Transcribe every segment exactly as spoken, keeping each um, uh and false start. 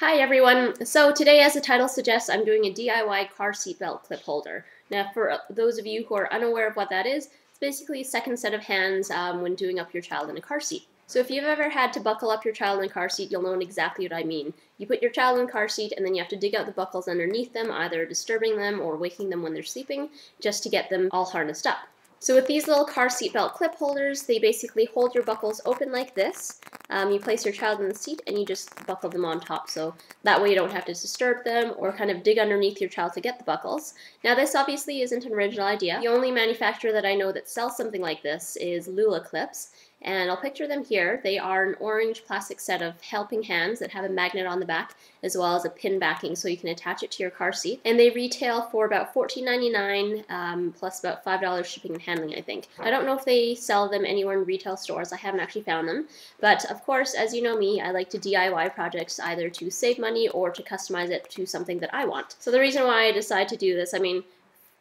Hi everyone! So today, as the title suggests, I'm doing a D I Y car seatbelt clip holder. Now for those of you who are unaware of what that is, it's basically a second set of hands um, when doing up your child in a car seat. So if you've ever had to buckle up your child in a car seat, you'll know exactly what I mean. You put your child in a car seat and then you have to dig out the buckles underneath them, either disturbing them or waking them when they're sleeping, just to get them all harnessed up. So with these little car seatbelt clip holders, they basically hold your buckles open like this. Um, you place your child in the seat and you just buckle them on top, so that way you don't have to disturb them or kind of dig underneath your child to get the buckles. Now this obviously isn't an original idea. The only manufacturer that I know that sells something like this is LulaClips, and I'll picture them here. They are an orange plastic set of helping hands that have a magnet on the back as well as a pin backing so you can attach it to your car seat. And they retail for about fourteen ninety-nine um, plus about five dollars shipping and handling, I think. I don't know if they sell them anywhere in retail stores. I haven't actually found them. But of course, as you know me, I like to D I Y projects either to save money or to customize it to something that I want. So the reason why I decided to do this, I mean,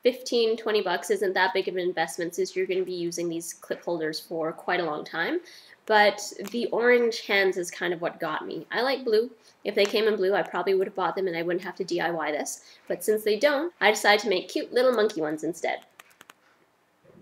fifteen, twenty bucks isn't that big of an investment since you're going to be using these clip holders for quite a long time. But the orange hands is kind of what got me. I like blue. If they came in blue, I probably would have bought them and I wouldn't have to D I Y this. But since they don't, I decided to make cute little monkey ones instead.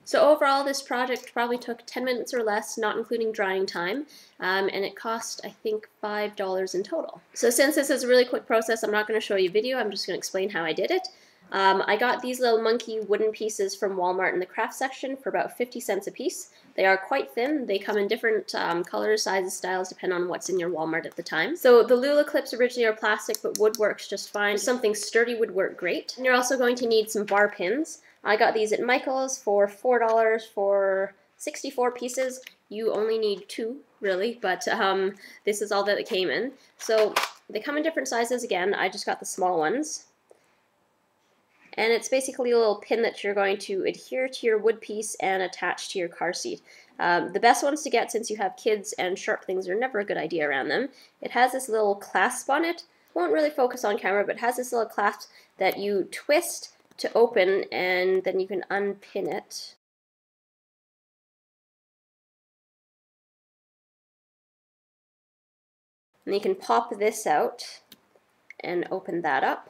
So overall, this project probably took ten minutes or less, not including drying time, um, and it cost, I think, five dollars in total. So since this is a really quick process, I'm not going to show you a video. I'm just going to explain how I did it. Um, I got these little monkey wooden pieces from Walmart in the craft section for about fifty cents a piece. They are quite thin. They come in different um, colors, sizes, styles, depending on what's in your Walmart at the time. So the LulaClips originally are plastic, but wood works just fine. Something sturdy would work great. And you're also going to need some bar pins. I got these at Michael's for four dollars for sixty-four pieces. You only need two, really, but um, this is all that it came in. So they come in different sizes again. I just got the small ones. And it's basically a little pin that you're going to adhere to your wood piece and attach to your car seat. Um, the best ones to get, since you have kids and sharp things are never a good idea around them, it has this little clasp on it. Won't really focus on camera, but it has this little clasp that you twist to open and then you can unpin it. And you can pop this out and open that up.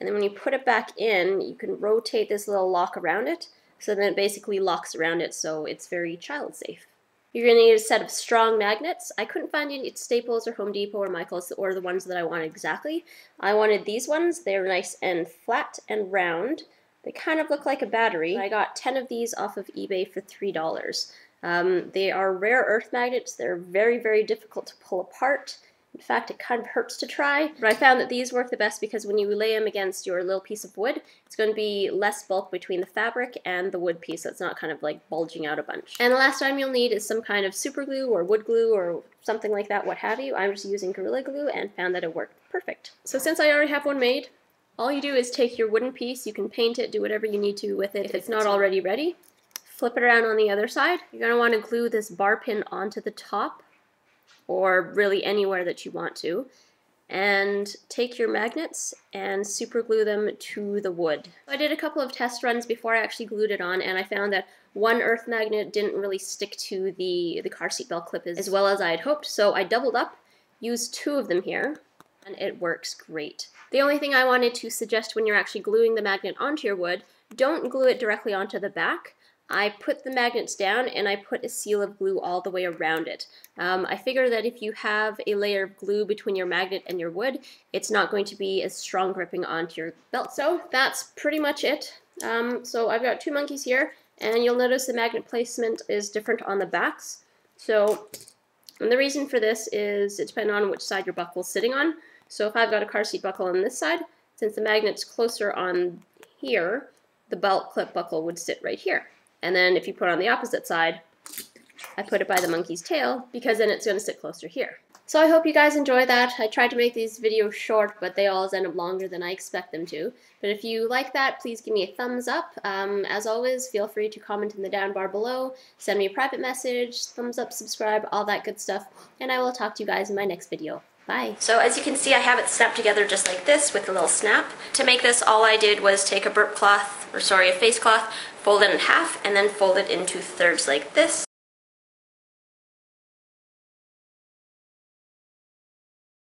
And then when you put it back in, you can rotate this little lock around it, so then it basically locks around it, so it's very child safe. You're going to need a set of strong magnets. I couldn't find any at Staples or Home Depot or Michael's or the ones that I wanted exactly. I wanted these ones. They're nice and flat and round. They kind of look like a battery. I got ten of these off of eBay for three dollars. Um, they are rare earth magnets. They're very, very difficult to pull apart. In fact, it kind of hurts to try, but I found that these work the best because when you lay them against your little piece of wood, it's going to be less bulk between the fabric and the wood piece, so it's not kind of like bulging out a bunch. And the last time you'll need is some kind of super glue or wood glue or something like that, what have you. I'm just using Gorilla Glue and found that it worked perfect. So since I already have one made, all you do is take your wooden piece, you can paint it, do whatever you need to with it if it's not already ready. Flip it around on the other side. You're going to want to glue this bar pin onto the top, or really anywhere that you want to, and take your magnets and super glue them to the wood. I did a couple of test runs before I actually glued it on, and I found that one earth magnet didn't really stick to the, the car seatbelt clip as well as I had hoped, so I doubled up, used two of them here, and it works great. The only thing I wanted to suggest when you're actually gluing the magnet onto your wood, don't glue it directly onto the back. I put the magnets down and I put a seal of glue all the way around it. Um, I figure that if you have a layer of glue between your magnet and your wood, it's not going to be as strong gripping onto your belt. So that's pretty much it. Um, so I've got two monkeys here, and you'll notice the magnet placement is different on the backs. So, and the reason for this is it depends on which side your buckle is sitting on. So if I've got a car seat buckle on this side, since the magnet's closer on here, the belt clip buckle would sit right here. And then if you put it on the opposite side, I put it by the monkey's tail because then it's going to sit closer here. So I hope you guys enjoy that. I tried to make these videos short, but they always end up longer than I expect them to. But if you like that, please give me a thumbs up. Um, as always, feel free to comment in the down bar below, send me a private message, thumbs up, subscribe, all that good stuff, and I will talk to you guys in my next video. Bye. So as you can see, I have it snapped together just like this with a little snap. To make this, all I did was take a burp cloth, or sorry, a face cloth, fold it in half, and then fold it into thirds like this.